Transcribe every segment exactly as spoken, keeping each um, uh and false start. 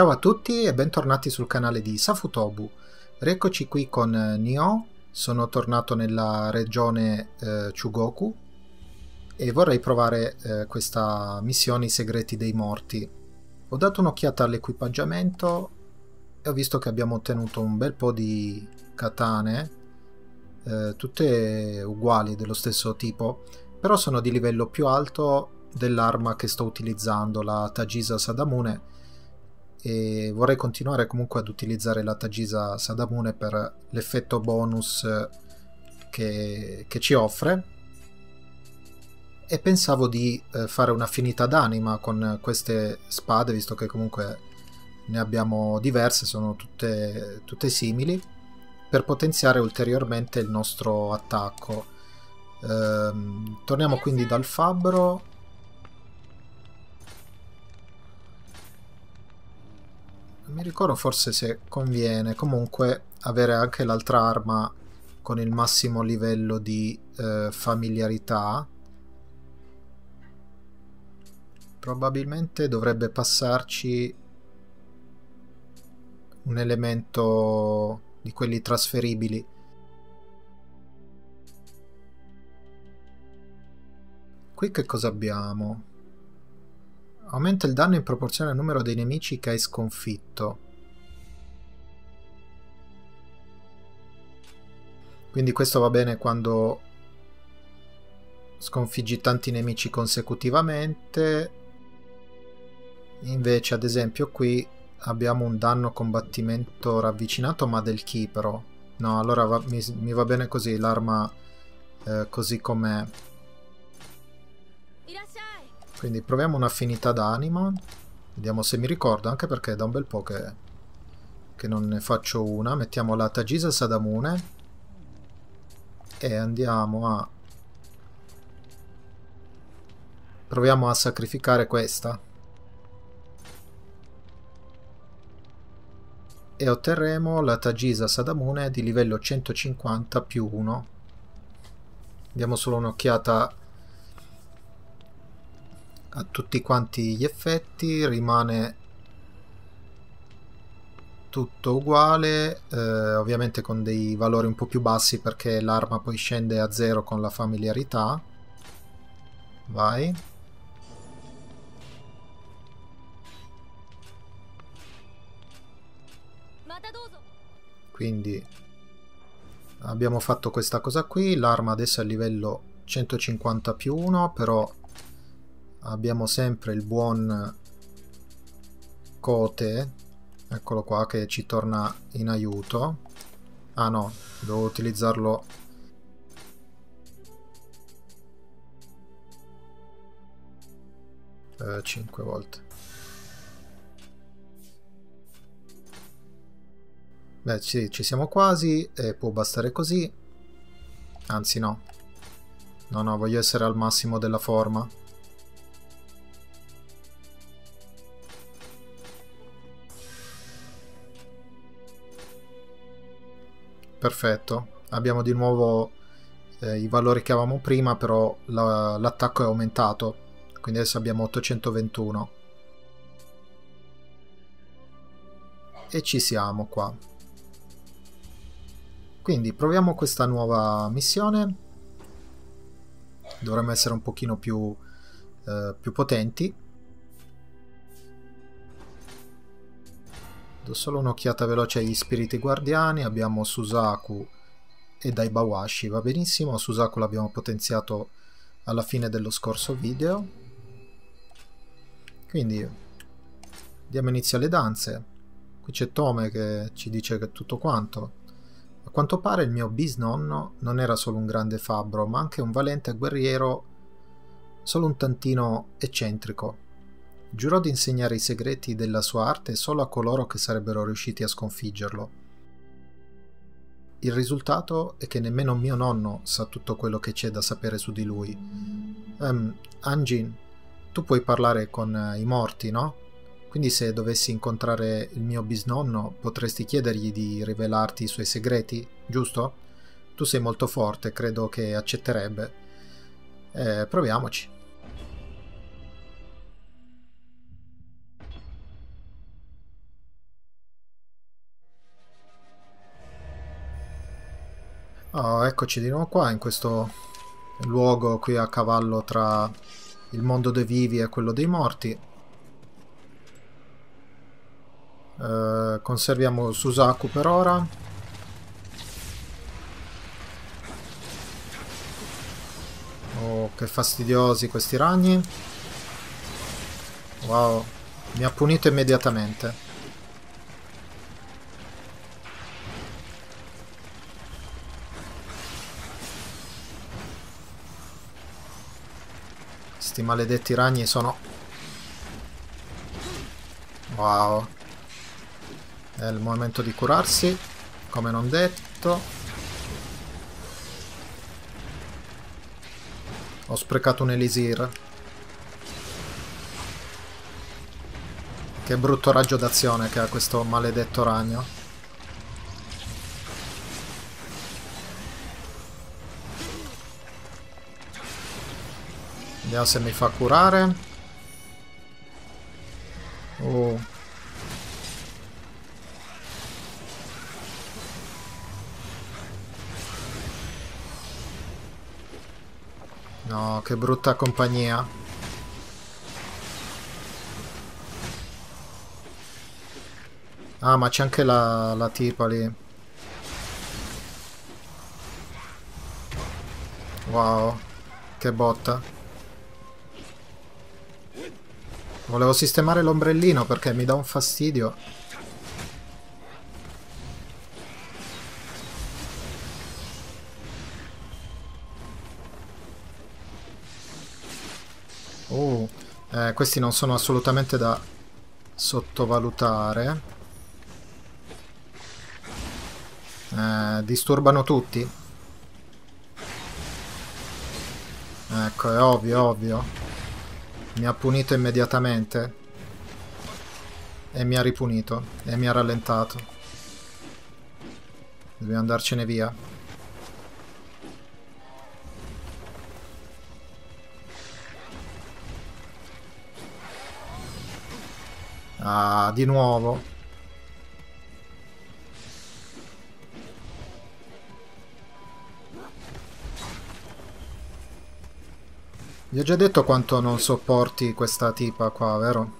Ciao a tutti e bentornati sul canale di Safutobu. Rieccoci qui con Nio, sono tornato nella regione eh, Chugoku e vorrei provare eh, questa missione I segreti dei morti. Ho dato un'occhiata all'equipaggiamento e ho visto che abbiamo ottenuto un bel po' di katane, eh, tutte uguali, dello stesso tipo, però sono di livello più alto dell'arma che sto utilizzando, la Tagisa Sadamune. E vorrei continuare comunque ad utilizzare la Tagisa Sadamune per l'effetto bonus che, che ci offre, e pensavo di fare un'affinità d'anima con queste spade, visto che comunque ne abbiamo diverse, sono tutte, tutte simili, per potenziare ulteriormente il nostro attacco. Ehm, torniamo quindi dal fabbro. Mi ricordo forse se conviene comunque avere anche l'altra arma con il massimo livello di eh, familiarità. Probabilmente dovrebbe passarci un elemento di quelli trasferibili. Qui che cosa abbiamo? Aumenta il danno in proporzione al numero dei nemici che hai sconfitto. Quindi questo va bene quando sconfiggi tanti nemici consecutivamente. Invece ad esempio qui abbiamo un danno combattimento ravvicinato ma del Kypro. No, allora va, mi, mi va bene così, l'arma eh, così com'è. Quindi proviamo un'affinità d'anima, vediamo se mi ricordo, anche perché è da un bel po' che, che non ne faccio una. Mettiamo la Tagisa Sadamune e andiamo a... proviamo a sacrificare questa. E otterremo la Tagisa Sadamune di livello centocinquanta più uno. Diamo solo un'occhiata a tutti quanti gli effetti, rimane tutto uguale, eh, ovviamente con dei valori un po' più bassi perché l'arma poi scende a zero con la familiarità. Vai. Quindi abbiamo fatto questa cosa qui, l'arma adesso è a livello centocinquanta più uno, però abbiamo sempre il buon Kote, eccolo qua, che ci torna in aiuto. Ah no, devo utilizzarlo. Eh, cinque volte. Beh sì, ci siamo quasi e può bastare così. Anzi no. No, no, voglio essere al massimo della forma. Perfetto, abbiamo di nuovo eh, i valori che avevamo prima, però l'attacco la, è aumentato, quindi adesso abbiamo ottocentoventuno. E ci siamo qua. Quindi proviamo questa nuova missione, dovremmo essere un pochino più, eh, più potenti. Do solo un'occhiata veloce agli spiriti guardiani. Abbiamo Suzaku e Daibawashi, va benissimo. Suzaku l'abbiamo potenziato alla fine dello scorso video, quindi diamo inizio alle danze. Qui c'è Tome che ci dice che tutto quanto. A quanto pare il mio bisnonno non era solo un grande fabbro, ma anche un valente guerriero, solo un tantino eccentrico. Giurò di insegnare i segreti della sua arte solo a coloro che sarebbero riusciti a sconfiggerlo. Il risultato è che nemmeno mio nonno sa tutto quello che c'è da sapere su di lui. Um, Anjin, tu puoi parlare con i morti, no? Quindi se dovessi incontrare il mio bisnonno potresti chiedergli di rivelarti i suoi segreti, giusto? Tu sei molto forte, credo che accetterebbe. Eh, proviamoci. Oh, eccoci di nuovo qua in questo luogo qui a cavallo tra il mondo dei vivi e quello dei morti. Eh, conserviamo Suzaku per ora. Oh, che fastidiosi questi ragni. Wow, mi ha punito immediatamente. Sti maledetti ragni sono... Wow. È il momento di curarsi, come non detto. Ho sprecato un elisir. Che brutto raggio d'azione che ha questo maledetto ragno. Vediamo se mi fa curare. Oh. No, che brutta compagnia. Ah, ma c'è anche la, la tipa lì. Wow, che botta. Volevo sistemare l'ombrellino perché mi dà un fastidio. Oh, eh, questi non sono assolutamente da sottovalutare. Eh, disturbano tutti. Ecco, è ovvio, ovvio. Mi ha punito immediatamente e mi ha ripunito e mi ha rallentato. Dobbiamo andarcene via. Ah, di nuovo. Vi ho già detto quanto non sopporti questa tipa qua, vero?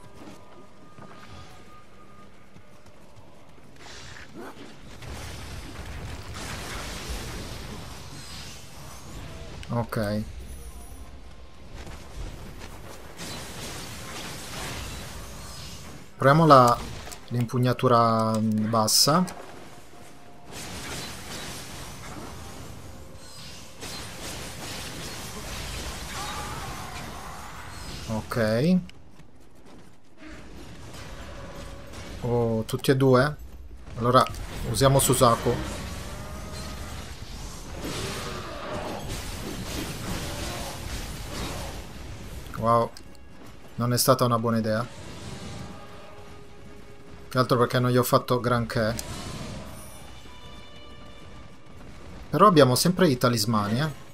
Ok. Proviamo l'impugnatura bassa. Ok. Oh, tutti e due? Allora, usiamo Suzaku. Wow. Non è stata una buona idea. Che altro perché non gli ho fatto granché. Però abbiamo sempre i talismani, eh.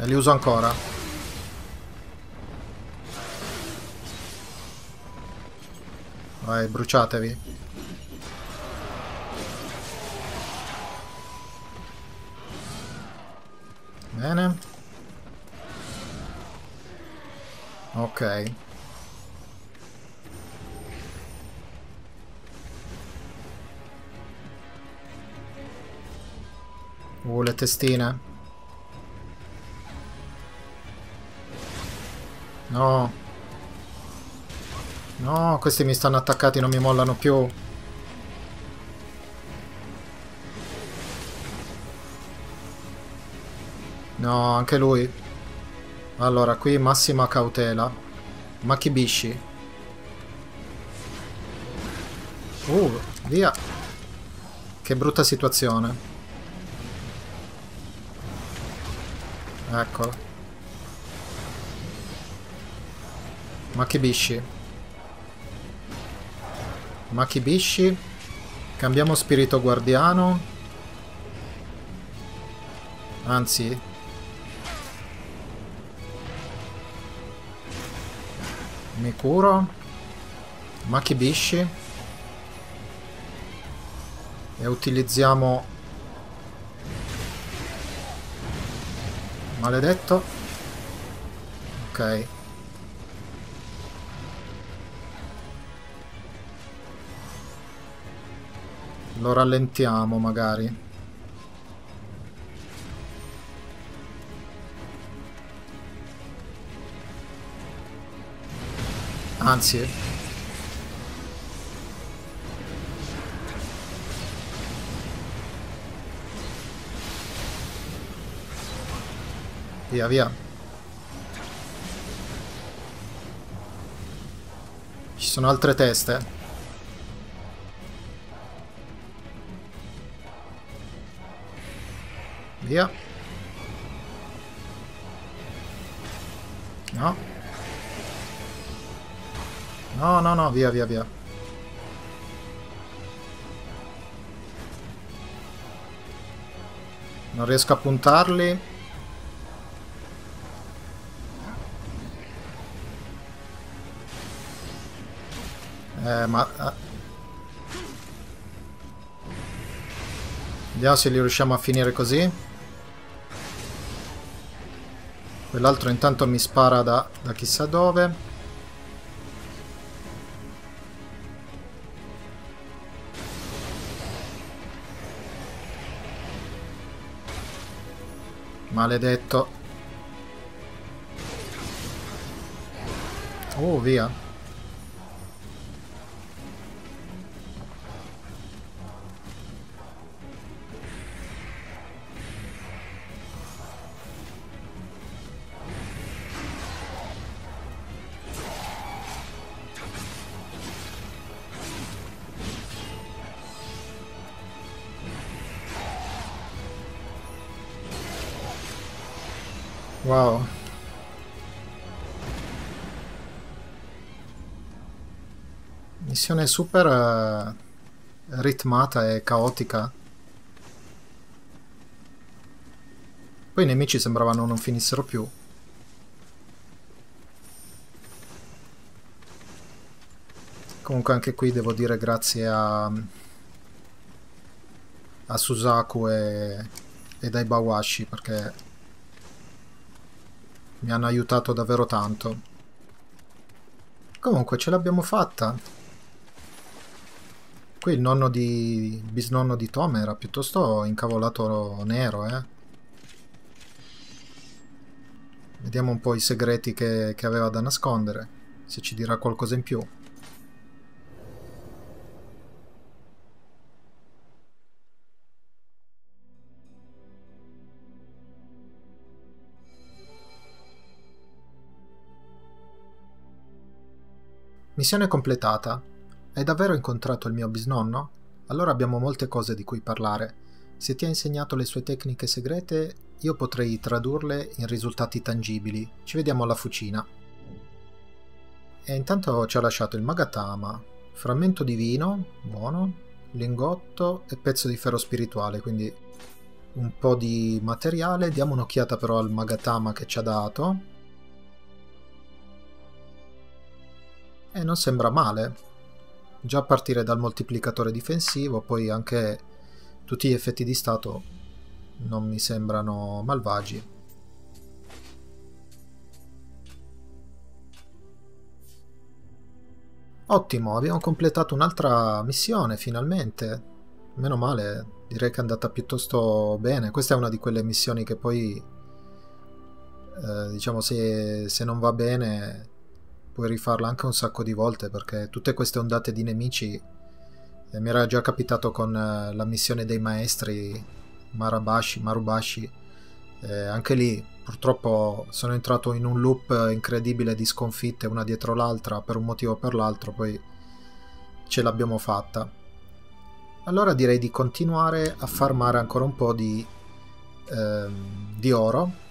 E li uso ancora. Vai, bruciatevi. Bene. Ok. Uh, le testine. No. No, questi mi stanno attaccati, non mi mollano più. No, anche lui. Allora, qui massima cautela. Makibishi. Uh, via. Che brutta situazione. Eccolo. Makibishi. Makibishi. Cambiamo spirito guardiano. Anzi. Mi curo. Makibishi. E utilizziamo... Maledetto. Ok. Lo rallentiamo magari. Anzi, via via, ci sono altre teste. Via. No. No, no, no, via, via, via. Non riesco a puntarli. Eh, ma... Vediamo se li riusciamo a finire così. Quell'altro intanto mi spara da, da chissà dove. Maledetto. Oh, via. Wow. Missione super uh, ritmata e caotica. Poi i nemici sembravano non finissero più. Comunque anche qui devo dire grazie a, a Suzaku e, e Daibawashi, perché... mi hanno aiutato davvero tanto. Comunque ce l'abbiamo fatta. Qui il nonno di... bisnonno di Tome era piuttosto incavolato nero, eh. Vediamo un po' i segreti che, che aveva da nascondere, se ci dirà qualcosa in più. Missione completata. Hai davvero incontrato il mio bisnonno? Allora abbiamo molte cose di cui parlare. Se ti ha insegnato le sue tecniche segrete, io potrei tradurle in risultati tangibili. Ci vediamo alla fucina. E intanto ci ha lasciato il magatama, frammento di vino, buono, lingotto e pezzo di ferro spirituale, quindi un po' di materiale. Diamo un'occhiata però al magatama che ci ha dato. E non sembra male, già a partire dal moltiplicatore difensivo, poi anche tutti gli effetti di stato non mi sembrano malvagi. Ottimo, abbiamo completato un'altra missione finalmente, meno male, direi che è andata piuttosto bene. Questa è una di quelle missioni che poi, eh, diciamo, se, se non va bene... puoi rifarla anche un sacco di volte, perché tutte queste ondate di nemici eh, mi era già capitato con eh, la missione dei maestri Marabashi, Marubashi, eh, anche lì purtroppo sono entrato in un loop incredibile di sconfitte una dietro l'altra, per un motivo o per l'altro poi ce l'abbiamo fatta. Allora direi di continuare a farmare ancora un po' di, eh, di oro.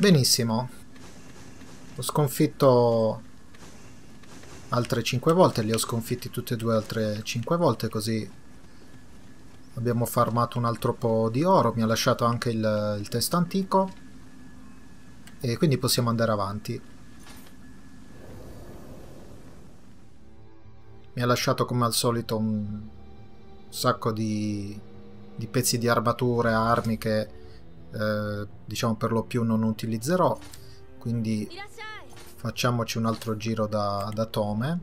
Benissimo. Ho sconfitto altre cinque volte, li ho sconfitti tutti e due altre cinque volte, così abbiamo farmato un altro po' di oro, mi ha lasciato anche il, il testo antico e quindi possiamo andare avanti. Mi ha lasciato come al solito un sacco di, di pezzi di armature, armi che eh, diciamo per lo più non utilizzerò, quindi facciamoci un altro giro da, da Tome.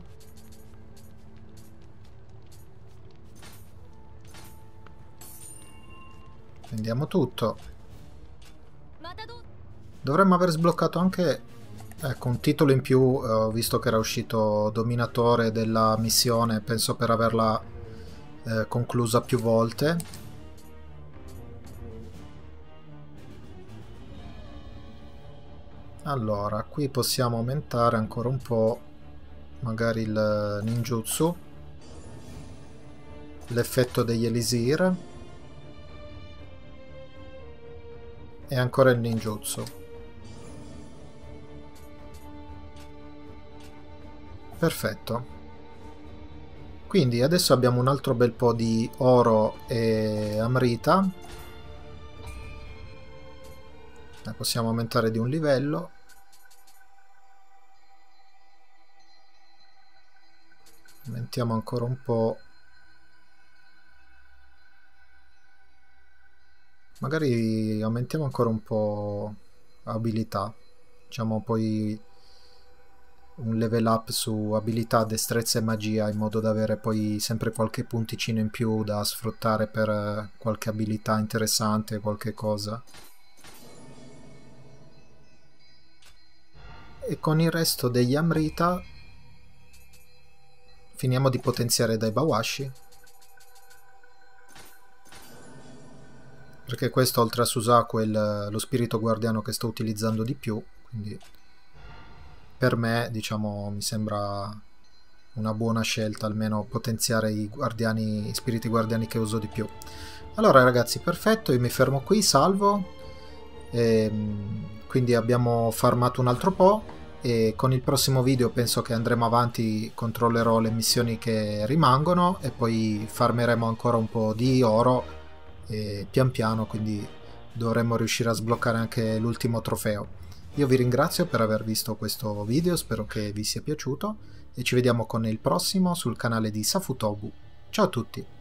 Prendiamo tutto. Dovremmo aver sbloccato anche ecco, un titolo in più, eh, visto che era uscito dominatore della missione, penso per averla eh, conclusa più volte. Allora, qui possiamo aumentare ancora un po', magari il ninjutsu, l'effetto degli elisir e ancora il ninjutsu. Perfetto. Quindi adesso abbiamo un altro bel po' di oro e amrita. La possiamo aumentare di un livello. Aumentiamo ancora un po'. Magari aumentiamo ancora un po' abilità. Diciamo poi un level up su abilità, destrezza e magia, in modo da avere poi sempre qualche punticino in più da sfruttare per qualche abilità interessante, qualche cosa. E con il resto degli amrita finiamo di potenziare Daibawashi, perché questo oltre a Suzaku è il, lo spirito guardiano che sto utilizzando di più, quindi per me diciamo mi sembra una buona scelta almeno potenziare i guardiani, i spiriti guardiani che uso di più. Allora ragazzi, perfetto, io mi fermo qui, salvo e, quindi abbiamo farmato un altro po' e con il prossimo video penso che andremo avanti, controllerò le missioni che rimangono e poi farmeremo ancora un po' di oro e pian piano, quindi dovremmo riuscire a sbloccare anche l'ultimo trofeo. Io vi ringrazio per aver visto questo video, spero che vi sia piaciuto e ci vediamo con il prossimo sul canale di Safutobu. Ciao a tutti!